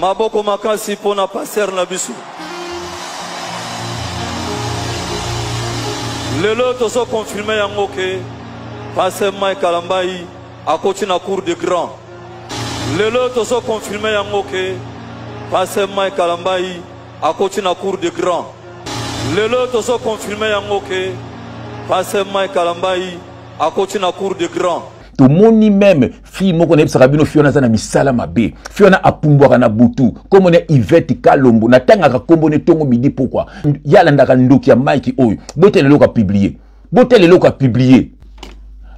Maboko makasi pona passer na bisu. Lelo tozo confirmer yango ke Pasteur Mike Kalambayi a coaché na cour de grand. Lelo tozo confirmer yango ke Pasteur Mike Kalambayi a coaché na cour de grand. Lelo tozo confirmer yango ke Pasteur Mike Kalambayi a coaché na cour de grand. Tout le monde même, fille, moi connais Sarabino, fille on a ça na misala mabe, fille on a apumboara na butu, comme on est Yvette Kalombo, na tanga kakombone tongo midi pourquoi? Yala ndaka ndoki ya Mike oyo, bote lelo ka publier, bote lelo ka publier.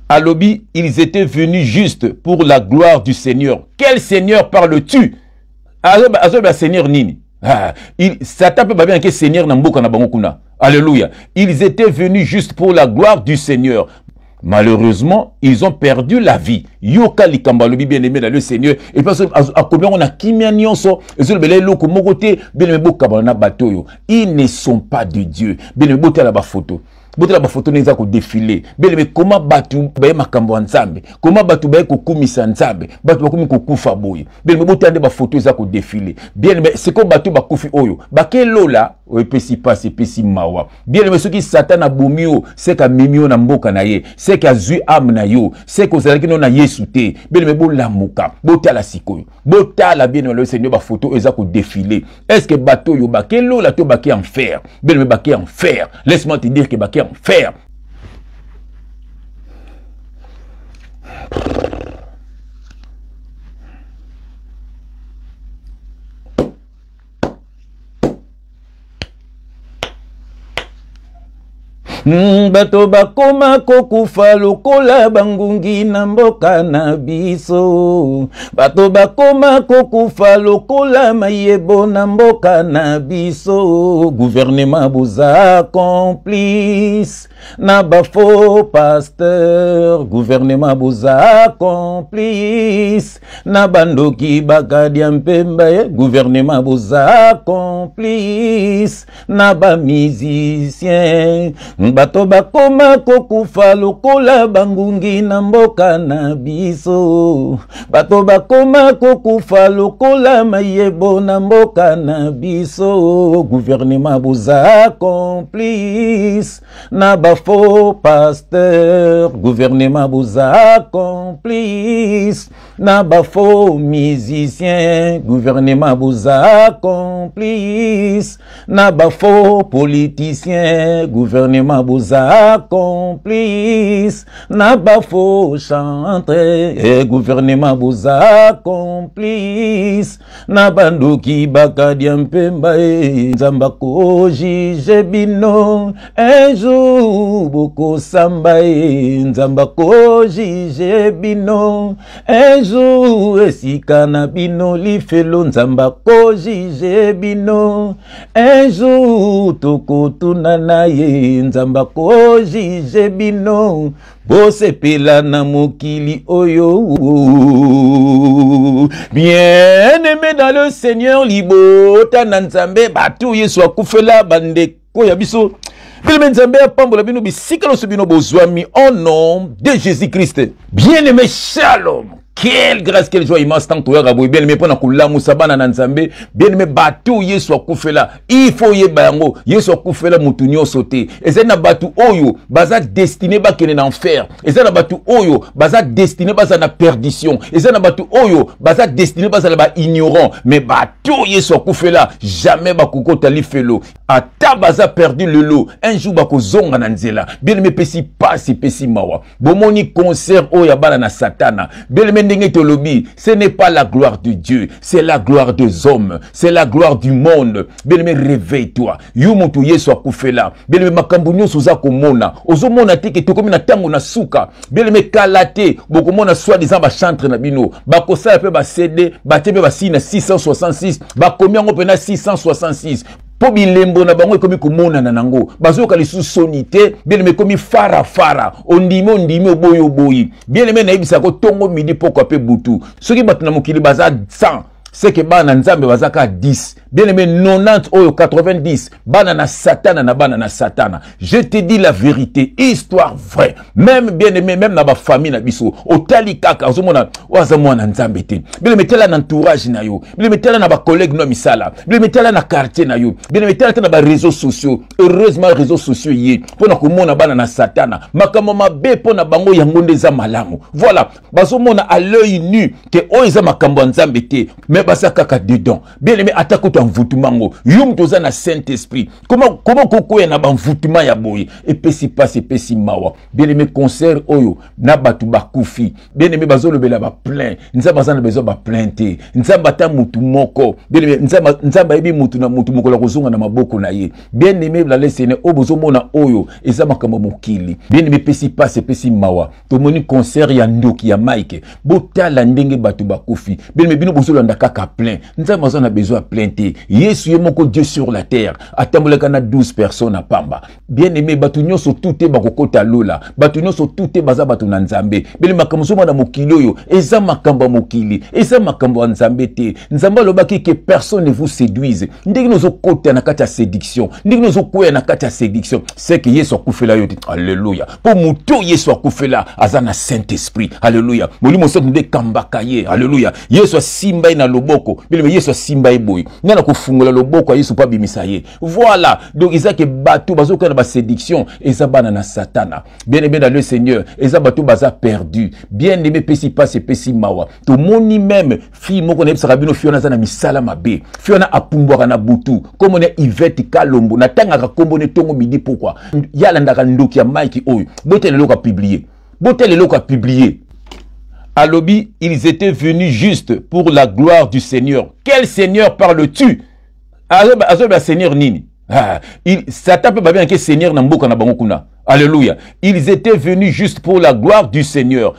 À l'obi, ils étaient venus juste pour la gloire du Seigneur. Quel Seigneur parles-tu? Azoba Seigneur nini? Ah, ça tape bien que Seigneur n'amboka na bangokuna. Alléluia. Ils étaient venus juste pour la gloire du Seigneur. Malheureusement, ils ont perdu la vie. Yoka likamba lobi bien aimé dans le Seigneur. Et parce que à combien on a kimianionso. Ils ne sont pas de Dieu. Bien aimé bote la ba photo. Bote la ba photo neza ko défilé. Bien aimé comment batu baye makambo nzambe. Comment batu baye ko kumisa nzambe. Batu bakumi ko kufa boy. Bien aimé bote ande ba photo eza ko défilé. Bien aimé c'est ko batu ba kufi oyo. Ba ke lola epesi passe epesi mawa. Bien aimé ceux qui Satan abomi yo, c'est ka mimio na mboka na ye. C'est qu'à Zui Amnayo, c'est qu'on s'est dit qu'on a yesouté, bien mais bon la mouka, bota la sikoyo, bota la bien le Seigneur ba photo ezako défilé. Est-ce que bateau yo baké l'eau la to baké en fer, bien mais baké en fer. Laisse-moi te dire que baké en fer. Bato bakoma kokufa lokola bangungi na mboka na biso. Bato bakoma kokufa lokola mayebo na mboka na biso. Gouvernement boza complice na ba faux pasteur. Gouvernement boza complice na bandoki bakadia mpemba. Gouvernement boza complice na ba musicien. Bato bakoma kokufa lokola bangungi na mboka na biso. Bato bakoma kokufa lokola mayebo na mboka na biso. Gouvernement boza complice na ba faux pasteur. Gouvernement boza complice na ba faux musicien. Gouvernement boza complice na ba faux politicien. Gouvernement boza complice na ba faux chantre. Et gouvernement boza complice na bandoki bakadia mpemba. Nzamba ko jige bino un jour boko samba. Nzamba ko jige bino un jour esika na bino lifelo. Nzamba ko jige bino un jour toko tunana ye. Nzamba ko jije bino bose pela na mokili oyo. Bien aimé dans le Seigneur libota na nzambe batu yesu akufela bandeko ya biso. Bien nzambe apambola bino bisika loso bino bozwami au nom de Jésus-Christ. Bien aimé shalom. Quelle grâce, quelle joie immense tant que tu as raboué. Bien aimé, pendant que l'amour sabana nanzambe, bien aimé, bateau yeso koufela. Il faut yé bango, yeso koufela moutounio sauté. Et c'est na bateau oyo, baza destiné ba kenen enfer. Et c'est na bateau oyo, baza destiné baza na perdition. Et c'est na bateau oyo, baza destiné baza la ba ignorant. Mais bateau yeso koufela, jamais bakouko talifelo. Ata baza perdu le lot. Un jour bako zonga nanzela. Bien aimé, pessi passi, pessi mawa. Bomoni concert oya bala na satana. Bien aimé, ce n'est pas la gloire de Dieu, c'est la gloire des hommes, c'est la gloire du monde. Bien-aimé, réveille-toi. Yumutuye soit koufela. Bien-aimé, makambunyo soza komona. Ozomona teke tokomina tango na suka. Bien-aimé, kalate. Bokomona soit disant ba chantre na bino. Bakosa pe ba CD, batebe ba sina 666, bakomiango pena 666. Pobi lembo na bango ekomi komona na nango. Bazoka lisu sonite, bien aimé komi fara fara, ondime ondime oboyo boyi. Bien aimé na ibisa ko tongo midi poko ape butu. Soki batu na mokili baza 100. c'est que bana nzambe bazaka 10. Bien aimé 90 ou 90. Banana satana na banana satana. Je te dis la vérité, histoire vraie. Même bien aimé, même na ba famille na biso. Otali kaka ozomona wazamwana nzambe te. Bien aimé tela na entourage na yo. Bien aimé tela na ba collègue no misala. Bien aimé tela na quartier na yo. Bien aimé tela na ba réseaux sociaux. Heureusement réseaux sociaux yé. Pona komona banana satana. Makambo mabe pona bango yango ndeza malamu. Voilà, bazomona à l'œil nu que oiza makambo nzambe te. Mais basakaka dedans. Bien aimé attaque toi envoûtement. Yum toza na Saint-Esprit. Comment koko ya na banvoutement ya boy. Et pesi passe pesi mawa. Bien aimé concert oyo na batu bakufi. Bien aimé bazolo bela ba plein. Nzamba zana bezo ba plainte. Nzamba ta mutu moko. Bien aimé nzamba ebi mutu na mutu moko la kozonga na maboko na ye. Bien aimé la lesene obozo mona oyo ezama kama mokili. Bien aimé pesi passe pesi mawa. Tomoni concert ya ndoki ya Mike. Bota la ndenge batu bakufi. Bien aimé bino bozolo ndaka plein. Nous avons besoin de plainter. Yesu moko Dieu sur la terre. Atambola kana 12 personnes à Pamba. Bien aimé, batunyo so toute bakokota lola. Batunyo so toute baza batuna nzambe. Bele makamsuma na mokilo yo. Eza makamba mokili. Eza makamba nzambe te. Nzamba lobaki que personne ne vous séduise. Ndenge nozo kota na kata séduction. Ndenge nozo koya na kata séduction. C'est que Yesu akufela yo. Alléluia. Pour muto Yesu akufela azana Saint-Esprit. Alléluia. Molimo so nde kambakaye. Alléluia. Yesu simba ina loboko bilime Yesu simba eboy nana ko fungola loboko a Yesu pa bimisaye. Voilà donc Isaac bato bazoka na ba séduction eza bana na satana. Bien-aimé dans le Seigneur eza bato baza perdu. Bien-aimé pesi passe pesi mawa to moni même fi moko na ebisaka bino fiona za na misala mabe fiona apumbwa na butu comme on est Yvette Kalombo na tanga ka kombone tongo midi pourquoi yala ndaka ndoki ya Mike oyo botele loka publier botele loka publier. À l'obi, ils étaient venus juste pour la gloire du Seigneur. Quel Seigneur parles-tu? Seigneur nini. Satan peut pas bien que Seigneur n'amboka na bangokuna. Alléluia. Ils étaient venus juste pour la gloire du Seigneur.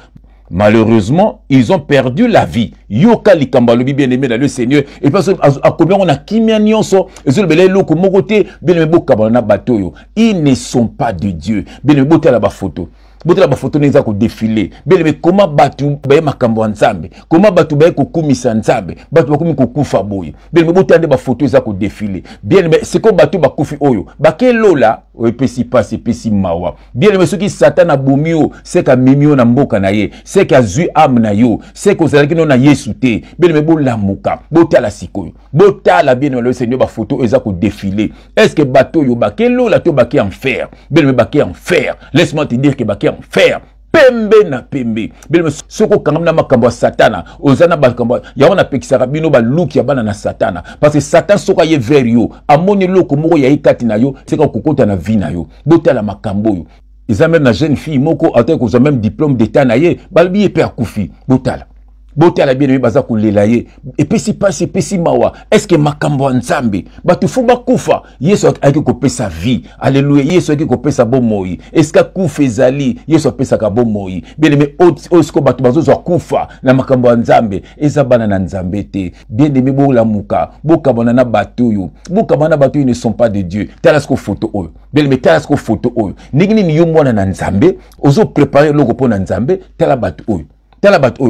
Malheureusement, ils ont perdu la vie. Yoka likamba lobi bien-aimé dans le Seigneur. Et parce à combien on a kimianyonso, ezolbele loko mokote, bien-aimé bokaba na batoyo. Ils ne sont pas de Dieu. Bien-aimé botala ba photo. Botela ba photo neza ko défiler. Bien-aimé comment batu baye makambo nzambe. Comment batu baye ko kumisa nzambe. Batu bakumi ko kufa boye. Bien-aimé botande ba photo neza ko défiler. Bien-aimé c'est ko batu ba kufi oyo. Ba ke lola epesi passe epesi mawa. Bien-aimé soki Satan abomi yo, c'est ka mimio na mboka na ye, c'est ka zui am na yo, c'est ko zalaki na Yesu te. Bien-aimé bolamuka. Botala sikoyo. Botala bien-aimé le Seigneur ba photo neza ko défiler. Est-ce que bato yo ba ke lola to ba ke enfer. Bien-aimé ba ke enfer. Laisse-moi te dire que ba ke faire pembe na pembe bien soko kangamna makambo satana ozana bakambo ya ona pekisaka bino ba luki ya bana na satana parce que satan soka ye vers yo amoni loko moko ya ikati na yo seka kokota na vi na yo botala makambo yo eza même na jeune fille moko atake ko même diplôme d'état na ye balbiye pe akufi botala botala bien baza ko lelaye et puis si passe et puis si mawa est-ce que makambo nzambe batufu bakufa Yesu ayiki ko pesa vie. Alléluia. Yesu ayiki ko pesa bomoi est-ce que kufa ezali Yesu pesa ka bomoi bien-aimé osko batu bazo kufa na makambo nzambe eza bana na nzambe te bien-aimé bola muka bokabona na batuyu bokabana batuyu ne sont pas de Dieu talasko photo oyo bien-aimé talasko photo oyo ningini ni yomwana na nzambe ozo préparer loko pona nzambe tala batu oyo.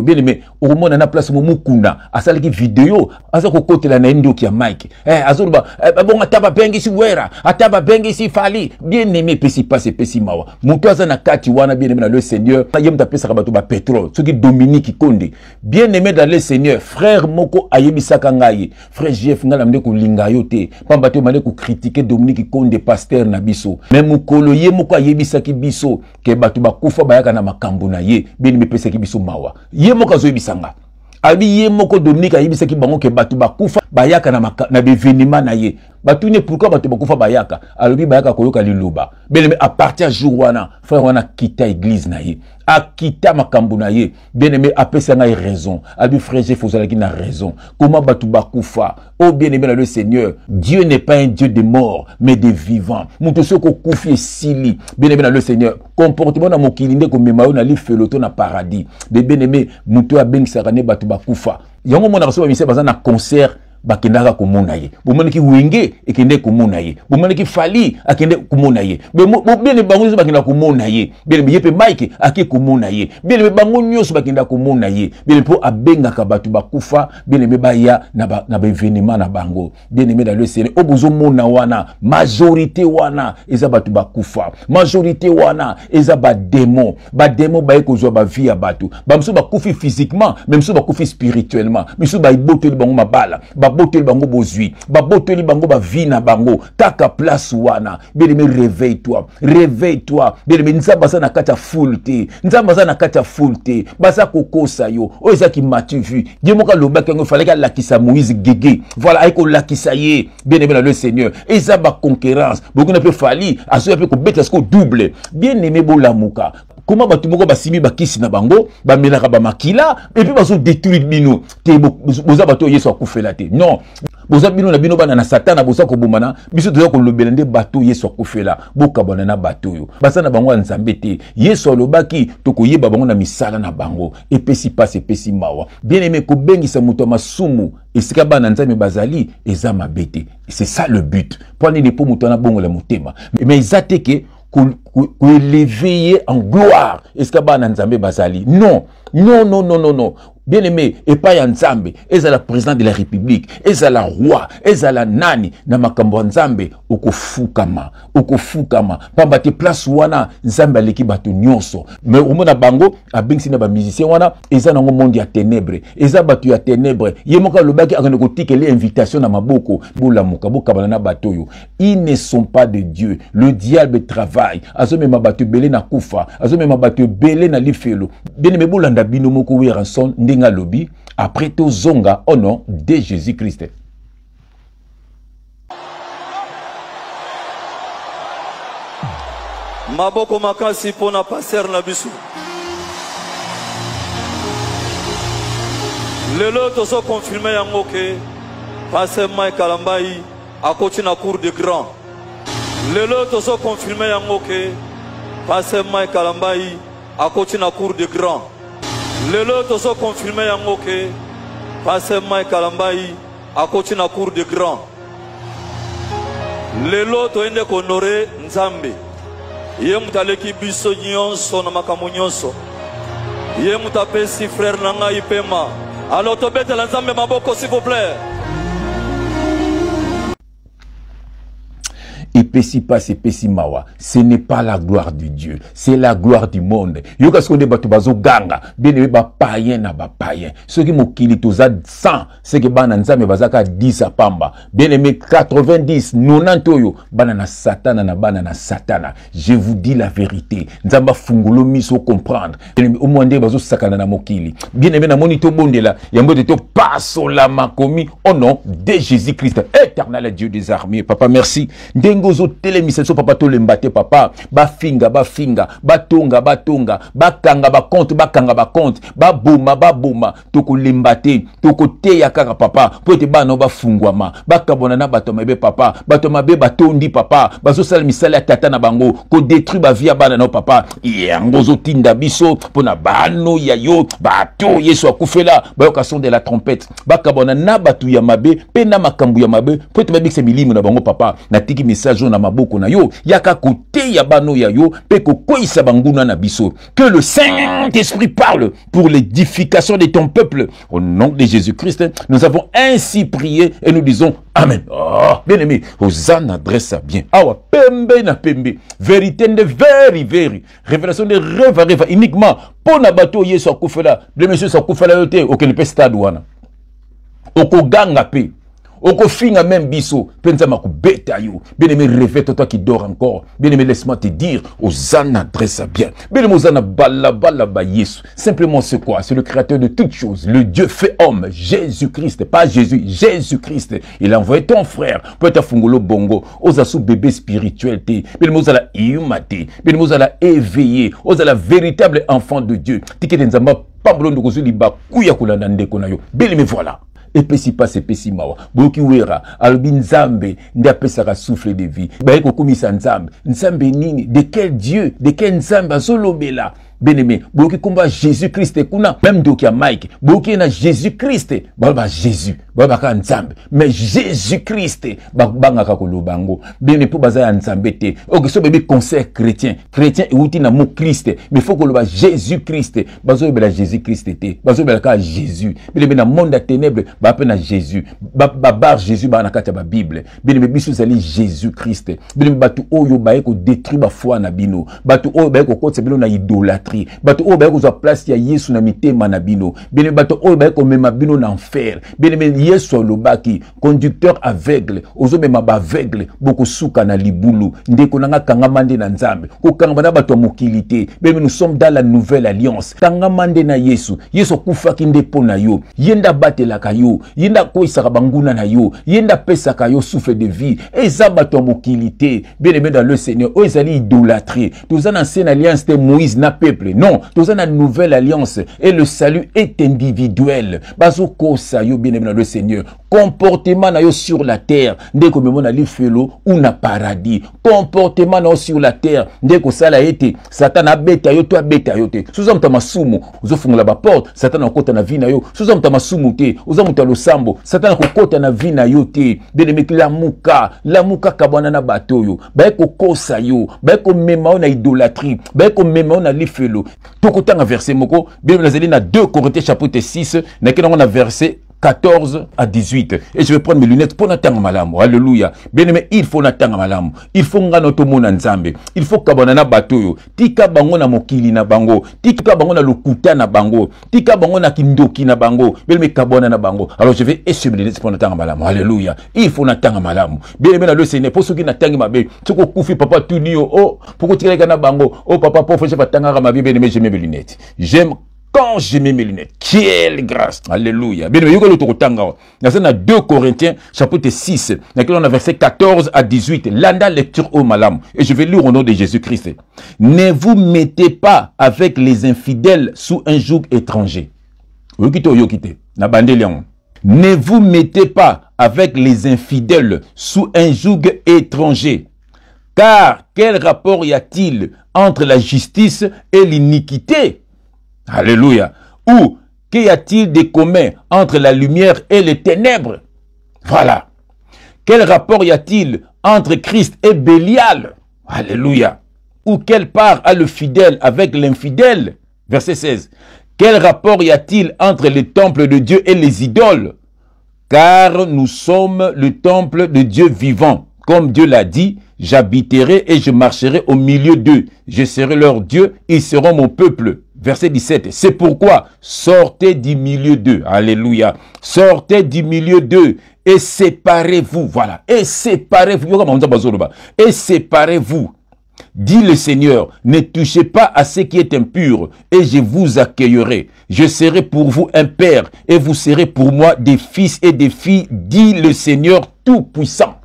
Bien aimé, au moment on a place mukuna, à celle qui vidéo, à ce côté la nendo qui a Mike. À ce moment, bon ataba bengi si wera, ataba bengi si fali. Bien aimé, pesi passe pesi mawa. Mutoza na kati wana bien aimé dans le Seigneur. Yem tapé sa bato ba pétrole. Ce qui Dominique Konde. Bien aimé dans le Seigneur, frère moko ayebisaka ngayi. Frère JF ngala mde ko linga yote. Pambato mane ko critiquer Dominique Konde pasteur na biso. Même mukolo ye moko ayebisaki biso ke bato ba kufa bayaka na makambo na ye. Bien aimé pesa ki biso mawa. Yemo kazo bisanga. Abi yemo ko Dominika yibisaki bango ke batu bakufa bayaka na na bevenima na ye. Batu ne pourquoi batu bakufa bayaka? Alobi bayaka koloka liluba. Bien-aimé à partir jour wana, frère wana kita église na ye. Akita makambo na ye. Bien-aimé apesa na raison. Abi frère Jefozala ki na raison. Comment batu bakufa? Oh bien-aimé dans le Seigneur, Dieu n'est pas un Dieu de mort mais de vivant. Muto soko kufi sili. Bien-aimé dans le Seigneur, comportement na mokilinde ko memayo na li feloto na paradis. Bien-aimé muto abeng sarane batu bakufa. Yango mona raso ba mise bazana concert bakendaka kumona ye. Bomaniki wenge ekende kumona ye. Bomaniki fali akende kumona ye. Bene bango bakenda kumona ye. Bene biyepe Mike ake kumona ye. Bene bango nyoso bakenda kumona ye. Bene po abenga kabatu bakufa, bene baya na ba evenement na bango. Bene dans le Seigneur obuzo mona wana, majorité wana eza batu bakufa. Majorité wana eza ba démon. Ba démon ba ekozwa ba vie ya batu. Ba mso bakufi physiquement, même so bakufi spirituellement. Miso ba ibote bango mabala. Babote bango bozui, babote bango ba vie na bango. Taka place wana. Bien-aimé, réveille-toi. Réveille-toi. Bien-aimé, nzamba sa na kata fulté. Nzamba sa na kata fulté. Basa koko sayo. Oza ki matu vu. Diemoka loba kengo fallait ka lakisa Moïse Gégé. Voilà aiko lakisa ye. Bien-aimé dans le Seigneur. Eza ba conquérance. Beaucoup na pe fali, aso pe ko betasko double. Bien-aimé bolamuka. Comment batu moko basimi bakisi na bango, ba melaka ba makila et puis baso détruit bino. Te boza bato yeso akufela te. Non. Boza bino na bino bana na satana boza ko bomana, biso doza ko lobelende bato yeso akufela. Boka bona na bato yo. Basa na bango nzambe te. Yeso lobaki to koyeba bango na misala na bango. Epesi passe epesi mawa. Bien-aimé ko bengisa moto masumu. Esika bana nzambe bazali eza mabete. C'est ça le but. Prenez les pots moto na bongo la motema. Mais izateke qu'on l'éveille en gloire. Est-ce que ba nzambe bazali? Non, non, non, non, non, non. Bien-aimé, et pas nzambe, et ça la présidente de la République, et ça la roi, et ça la nani, na makambo nzambe, okofukama, okofukama. Pamba te place wana, nzambe aleki bato nyonso. Mais au mona bango, abengsi na ba musicien wana, et ça na ngo monde ya ténèbre, et ça bato ya ténèbre. Yemoka lobaki akane kotikele invitation na maboko, bola mokabo kabana bato yo. Ils ne sont pas de Dieu. Le diable travaille. Azome mabato belé na kufa, azome mabato belé na lifelo. Bien-aimé bolanda bino moko weranson lobby après tout zonga au nom de Jésus-Christ. Maboko makasi pona passer na bisu. Lelo tozo confirmer yango ke passer Mike Kalambayi a coaché na cour de grand. Lelo tozo confirmer yango ke passer Mike Kalambayi a coaché na cour de grand. Lelo tozo confirmé yango ke passer Mike Kalambayi a coaché na cour de grand. Lelo to ende honoré nzambe. Ye mutale ki biso nyonso na makambo nyonso. Ye mutape si frère nanga ipema. Alors to bete la nzambe maboko s'il vous plaît. Epesi passe epesi mawa, ce n'est pas la gloire de Dieu, c'est la gloire du monde. Yoka skonde bato bazo ganga, bien ba païen na ba païen. Ceux qui mokili toza 100, c'est que bana nzambe bazaka 10 à pamba. Bien aimé 90, 90 yo, bana na satana. Je vous dis la vérité. Nzamba fungolo miso comprendre. Bien aimé au monde bazo sakana na mokili. Bien aimé na monito bondela, yambo to passo la makomi au nom de Jésus-Christ, éternel Dieu des armées. Papa merci. Ndenge ozo télémisenso papa to lembate papa ba finga batonga bakanga ba compte ba boma to ko lembate to ko teya kaka papa po te bana ba fungwama bakabona na bato mebe papa bato mabe batondi papa bazo sala misala tata na bango ko détruire ba vie ya bana na papa yango zo tinda biso pona bano ya yo bato yeso akufela ba yoka son de la trompette bakabona na batu ya mabe pe na makambu ya mabe po te mabe se milimu na bango papa na tiki message na maboko na yo yaka kote ya bano ya yo pe kokoisa banguna na biso. Que le Saint-Esprit parle pour l'édification de ton peuple au nom de Jésus-Christ. Nous avons ainsi prié et nous disons amen. Oh, bien-aimé, Hosanna adresse à bien. Awa pembe na pembe, vérité de veri veri, révélation de rêve à rêve uniquement pour na bato yeso akufela. Le monsieur sakufela yote okelepe stade wana. Okoganga pe Oko finga même biso, pensa maku beta yo. Bien-aimé, réveille-toi qui dors encore. Bien-aimé, laisse-moi te dire, Hosanna adresse à bien. Bien-aimé, Hosanna balaba Yesu. Simplement c'est quoi? C'est le créateur de toutes choses, le Dieu fait homme, Jésus-Christ, pas Jésus, Jésus-Christ. Il a envoyé ton frère, peut-être fungolo bongo, osasu bébé spiritualité. Bien-aimé, Hosanna iumate. Bien-aimé, Hosanna éveillé, Hosanna véritable enfant de Dieu. Tiki nzamba pambolo ndokozu liba kuya kulanda ndeko na yo. Bien-aimé, voilà. Epesi passe epesi mawa. Boki wera. Albi nzambe. Nde apesaka souffle de vie. Baeko kumisa nzambe. Nzambe nini? De quel Dieu? De quel nzambe? Azolobela. Bien-aimé, boki kumba Jésus-Christ kuna. Même doki ya Mike. Boki na Jésus-Christ. Balba Jésus. mais Jésus-Christ banga kakulubango bien ne peut pas aller nzambete ok so bébé conseil chrétien et outi na mot Christ mais faut que le Jésus-Christ bazo bela Jésus-Christ était bazo bela ka Jésus bien na monde de ténèbres ba pe na Jésus ba Jésus ba na kati ba Bible bien bébé suzali Jésus-Christ bien batu oyo ba ko détruire ba foi na bino batu oyo ba ko kotse bino na idolâtrie batu oyo ba ko za place ya Yesu na mitema na bino bien batu oyo ba ko mema bino na enfer bien Yesu lobaki conducteur aveugle ozobe mabaveugle boko souka na libulu ndeko nanga kangamande na nzambe ko kangabana bato mokilité bebe nous sommes dans la nouvelle alliance kangamande na Yesu kufaki ndepo na yo yenda batela kayo yenda koisaka banguna na yo yenda pesa kayo souffle de vie eza bato mokilité bien dans le Seigneur ezali idolâtrer toza na ancienne alliance de Moïse na peuple non toza na nouvelle alliance et le salut est individuel bazo kosa yo bien dans le Seigneur comportement na yo sur la terre ndeko memona lifelo ou na paradis comportement na yo sur la terre ndeko sala ete satan abeta yo to abeta yo te suzam ta masumu uzofungola ba porte satan akota na vie na yo suzam ta masumu te uzamu ta losambo satan akokota na vie na yo te benemeki la muka kabwana na batoyo ba ekokosa yo ba ekomema na idolâtrie ba ekomema na lifelo tokotanga verset moko bien na zeli na 2 Corinthiens chapitre 6 na kenango na verset 14 à 18. Et je vais prendre mes lunettes pour n'attendre malamo. Alléluia. Bien aimé, il faut n'attendre malamo. Il faut ngano to mona nzambe. Il faut kabonana batoyo. Tika bango na mokili na bango. Tika bango na lokuta na bango. Tika bango na kindoki na bango. Bien aimé, kabona na bango. Alors je vais essuyer mes lunettes pour n'attendre malamo. Alléluia. Il faut n'attendre malamo. Bien aimé, dans le Seigneur, pour ceux qui n'attendent ma bé. Ceux qui koufi papa tout nio. Oh, pourquoi tu regardes na bango? Oh papa, pour faire pas tanga ma bé. Bien aimé, j'aime mes lunettes. J'aime quand j'ai mis mes lunettes, quelle grâce! Alléluia! Bien, il y a 2 Corinthiens, chapitre 6, on a verset 14 à 18, l'anda lecture au malam, et je vais lire au nom de Jésus-Christ. Ne vous mettez pas avec les infidèles sous un joug étranger. Ne vous mettez pas avec les infidèles sous un joug étranger. Car quel rapport y a-t-il entre la justice et l'iniquité? Alléluia. Ou, qu'y a-t-il de commun entre la lumière et les ténèbres? Voilà. Quel rapport y a-t-il entre Christ et Bélial? Alléluia. Ou quelle part a le fidèle avec l'infidèle? Verset 16. Quel rapport y a-t-il entre les temples de Dieu et les idoles? Car nous sommes le temple de Dieu vivant. Comme Dieu l'a dit, j'habiterai et je marcherai au milieu d'eux. Je serai leur Dieu, ils seront mon peuple. Verset 17. C'est pourquoi sortez du milieu d'eux. Alléluia. Sortez du milieu d'eux et séparez-vous. Voilà. Et séparez-vous. Et séparez-vous. Dit le Seigneur, ne touchez pas à ce qui est impur et je vous accueillerai. Je serai pour vous un père et vous serez pour moi des fils et des filles, dit le Seigneur Tout-Puissant.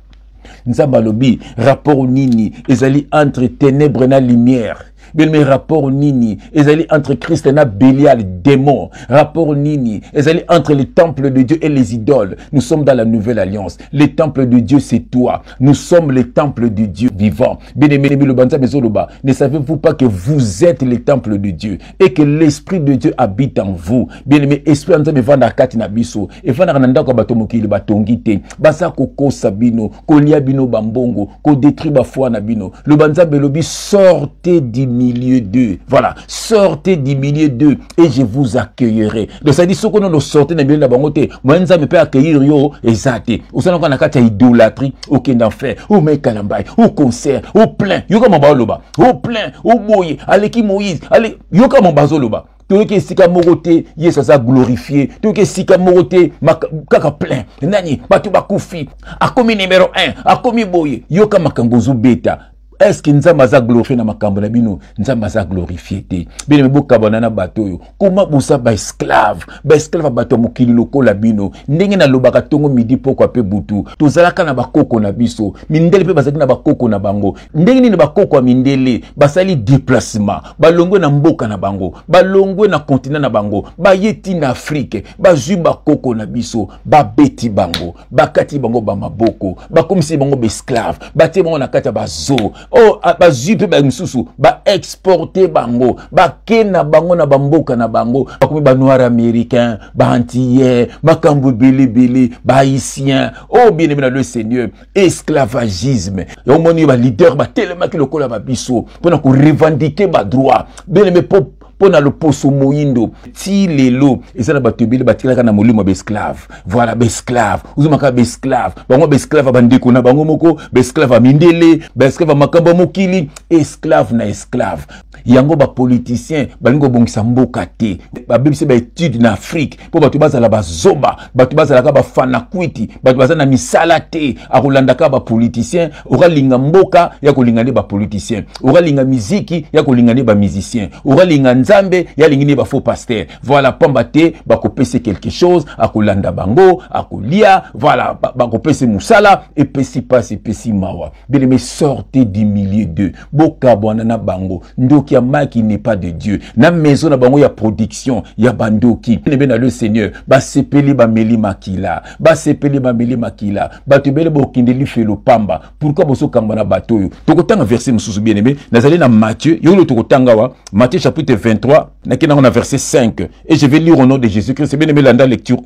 Nzabalobi, rapport nini, ezali entre ténèbres na lumière. Bien, rapport nini, ezali entre Christ et na Bélial, démon. Rapport nini, ezali entre les temples de Dieu et les idoles. Nous sommes dans la nouvelle alliance. Les temples de Dieu, c'est toi. Nous sommes les temples de Dieu vivant. Bien aimé, ne savez-vous pas que vous êtes les temples de Dieu et que l'Esprit de Dieu habite en vous? Bien aimé, Esprit en Dieu, vanda katina biso, et vanda kananda ko batomokili batongite, basa koko sabino, koliabino bambongo, ko détruit bafwa nabino. Le banza belobi sortez du milieu d'eux. Voilà. Sortez du milieu d'eux et je vous accueillerai. Donc ça dit, ce que nous sortons du milieu de la bangote, moi, nous ne peut accueillir yo et ça te. Ou ça, nous avons une idolâtrie, aucun enfer, ou Mike Kalambayi, ou concert, ou plein. Yo comme on va loba. Ou plein, ou boy, allez qui Moïse, allez, yo comme on va loba. Tout que si kamorote Yesu sa glorifié tout que si kamorote kaka plein nani batu bakufi akomi numéro 1 akomi boye yo kama kangozu beta. Est-ce que nous sommes glorifiés dans ma campagne? Nous sommes glorifiés. Bien, nous sommes glorifiés. Comment vous êtes esclaves? Esclaves à bateau, mokililo kolabino. Ndenge na lobaka tongo midi poko ape butu. Tozalaka na bakoko na biso. Mindele pe basaki na bakoko na bango. Ndenge na bakoko a mindele. Basali déplacement. Balongwe na mboka na bango. Balongwe na continent na bango. Bayeti na Afrique. Bazwi bakoko na biso. Babeti bango. Bakati bango ba maboko. Bakomisi bango ba esclaves. Bati bango na kata bazo. oh bazui pe ba msusu ba exporter bango ba kena bango na bamboka na bango bakomi ba noir américain ba antillais ba kambu bilibili ba haïtien oh bien-aimé dans le Seigneur esclavagisme yo moni ba leader ba tellement que lokola ba biso pona ko revendiquer ba droit bien-aimé pop pona le poso moindo ti lelo ezana ba tebele ba tiraka na molimo ba esclave voilà ba esclave uzumaka ba esclave bango ba esclave ba ndeko na bango moko ba esclave mindele ba esclave makamba mokili esclave na esclave yango ba politicien balingo bongisa mboka te ba bebise ba étude na Afrique po ba tubaza la ba zoba ba tubaza la ka ba fanakwiti ba tubaza na misala te akolanda ka ba politicien oralinga mboka ya kolingane ba politicien oralinga muziki ya kolingane ba musicien oralinga Zambe, yalingini ba faux pasteur. Voilà, pambate, bakopese quelque chose, akolanda bango, akolia, voilà, bakopese musala, et pesi passe, pesi mawa. Bien aimé, sortez du milieu d'eux. Boka banana bango, ndoki ya ma qui n'est pas de Dieu. Na maison na bango ya production, ya bandoki. Bien aimé dans le Seigneur, ba sepeli ba meli makila, ba sepeli ba meli makila, ba tebele bokindeli felo pamba. Pourquoi boso kambana batoyo? Tokotanga verset mususu bien aimé, nazali na Matthieu, yolo tokotanga wa, Matthieu chapitre 23, on a verset 5. Et je vais lire au nom de Jésus-Christ. C'est bien aimé la lecture.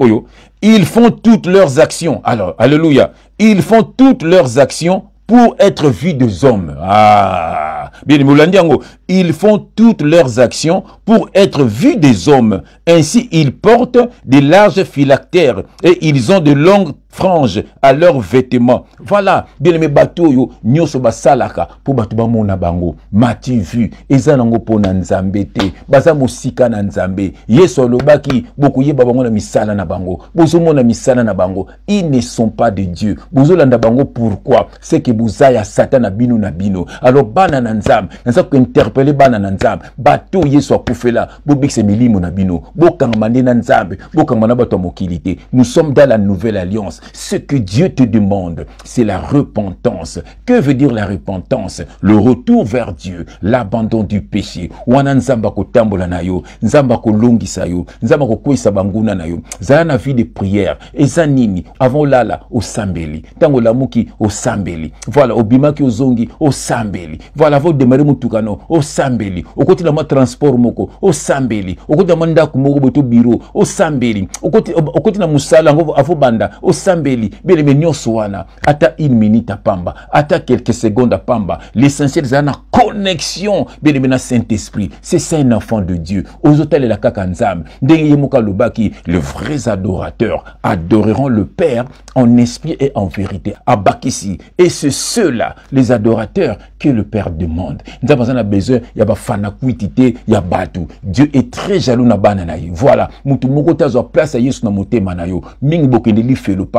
Ils font toutes leurs actions. Alors, alléluia. Ils font toutes leurs actions pour être vus des hommes. Ah, bien aimé l'andiango. Ils font toutes leurs actions pour être vus des hommes. Ainsi, ils portent des larges phylactères et ils ont de longues franges à leurs vêtements. Voilà, bien aimé bateau yo nyoso basalaka po bato ba mona bango mati vu eza nango pona nzambe te baza mosika na nzambe yesu alobaki bokuyeba bango na misala na bango bozomona misala na bango ils ne sont pas de Dieu bozolanda bango pourquoi c'est que bozaya satan na bino na bino alors bana na nzambe nzambe ko interpeller bana na nzambe bato yesu akufela bobikse milimo na bino bokangama na nzambe bokangama na bato mokili te nous sommes dans la nouvelle alliance. Ce que Dieu te demande, c'est la repentance. Que veut dire la repentance? Le retour vers Dieu, l'abandon du péché. Wana nzamba ko tambola na yo, nzamba ko longisa yo, nzamba ko kwisa banguna na yo. Zana vie de prière, eza nini avant lala osambeli. Tango lamuki osambeli. Voilà obimaki ozongi osambeli. Voilà vous démarrer mutukano osambeli. Okoti la ma transport moko osambeli. Okoti la mandako moko boto bureau osambeli. Okoti na musala ngo afobanda osambeli. Bien aimé nyoswana ata une minute à pamba ata quelques secondes à pamba l'essentiel c'est la connexion bien aimé na Saint-Esprit c'est un enfant de Dieu aux hôtels la kakanzam ndenge moka lobaki les vrais adorateurs adoreront le Père en esprit et en vérité abakisi et c'est ceux-là les adorateurs que le Père demande nous avons besoin il y a ba fanakwitité il y a batu Dieu est très jaloux na bana na yo voilà mutu moko tazo place Yesu na motema na yo mingi bokendeli felo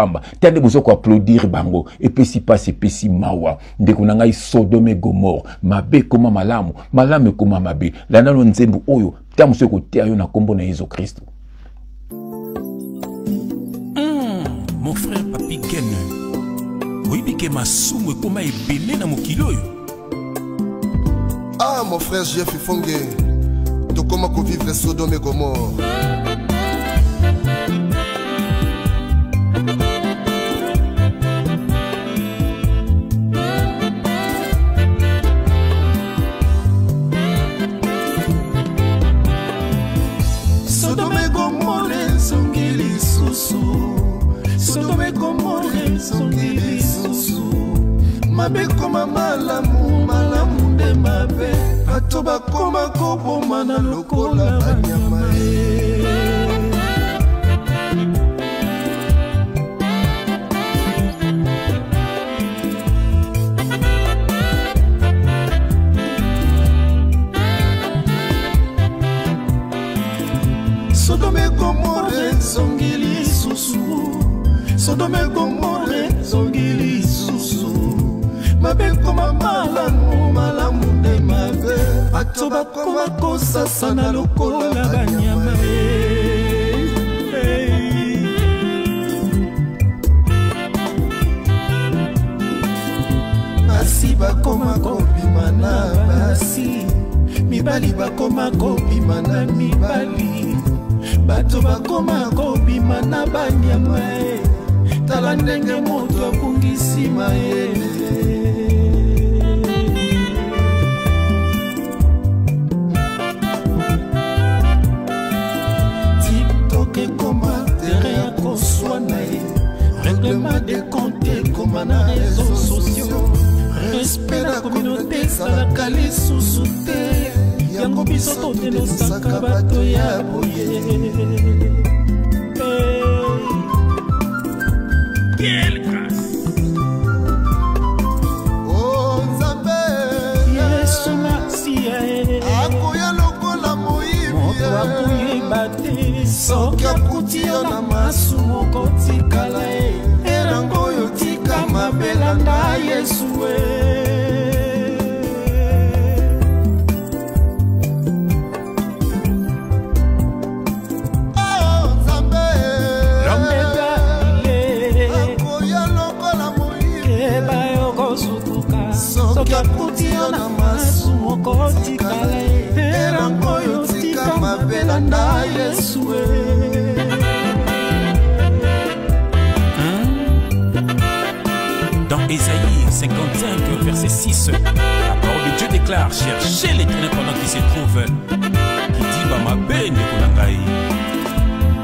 t'as des besoins qu'applaudir bango et puis si passe et puis si mawa de konangai Sodome Gomorre mabe koma malamu malame koma mabe la nalo nzembu oyo tamuso ko te ayo na kombo na Yesu Christ. Mon frère papi Ken oui bike masumu koma ebele na mokilo yo ah mon frère JF Ifonge to koma ko vivre Sodome Gomorre Sodome Gomorre songi lisusu mabe koma malamu malamu nde mabe bato bakoma koboma na lokola banyama Sodome Gomorre songi lisusu Sodome Gomorre zongili susu mabe koma malamu malamu nde mabe bato bakoma kosasa na lokola banyama basi bakoma kobima na basi mibali bakoma kobima na mibali bato bakoma kobima na banyama tala ndenge moto akungisi maele règlement des comptes comme dans les réseaux sociaux, respect de la communauté, ça la calé sous souté. Yango bisoto de nos sakabato ya boye. Quelle grâce! Oh Nzambe! Yesu Masiae! Akoya loko la moibia! Soki akuti yo na masumo kotikala e erango yo tika mabela na Yesu e oh Nzambe lomeka ye akoya lokola moye ba yo kosutuka soki akuti yo na masumo kotikala e erango yo Belanda Yesue dans Ésaïe 55 verset 6 la parole de Dieu déclare cherchez l'Éternel pendant qu'il se trouve qui dit bama ben kolangai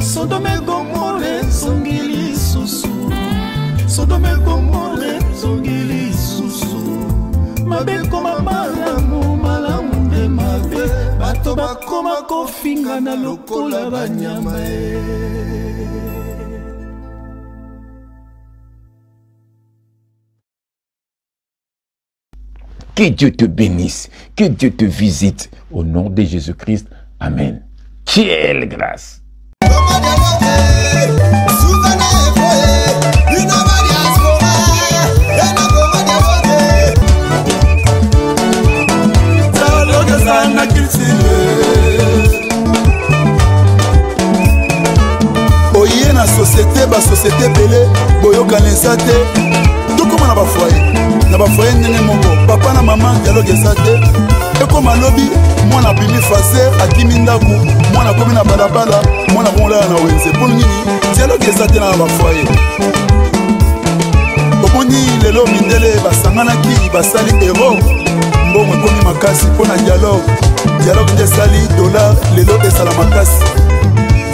Sodome Gomorrhe zongili susu Sodome Gomorrhe zongili susu mabe koma malamu malamu de mabe bato bakoma kofinga na lokola banyama e Que Dieu te bénisse, que Dieu te visite au nom de Jésus-Christ. Amen. Quelle grâce. Oye na société ba société belé boyokanisa te tokoma na bafoyer ndenge moko papa na mama dialogue esa te ekoma lobi mwana abimi fase akimi ndaku mwana akomi na balabala mwana akolala na wenze mpo nini dialogue esa te na bafoyer omoni lelo mindele basanganaki basali ero mbongo ekomi makasi mpo na dialogue dialogue nde esali dollar lelo esala makasi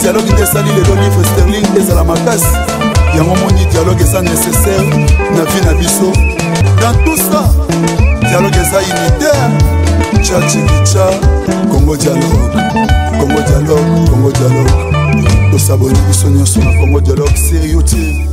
dialogue nde esali lelo livre sterling ezala makasi yango moni dialogue eza nécessaire na vie na biso dans tout ça dialogue eza unitaire chachikicha Congo Dialogue Congo Dialogue Congo Dialogue tosaboni biso nyonso na Congo Dialogue sérieux te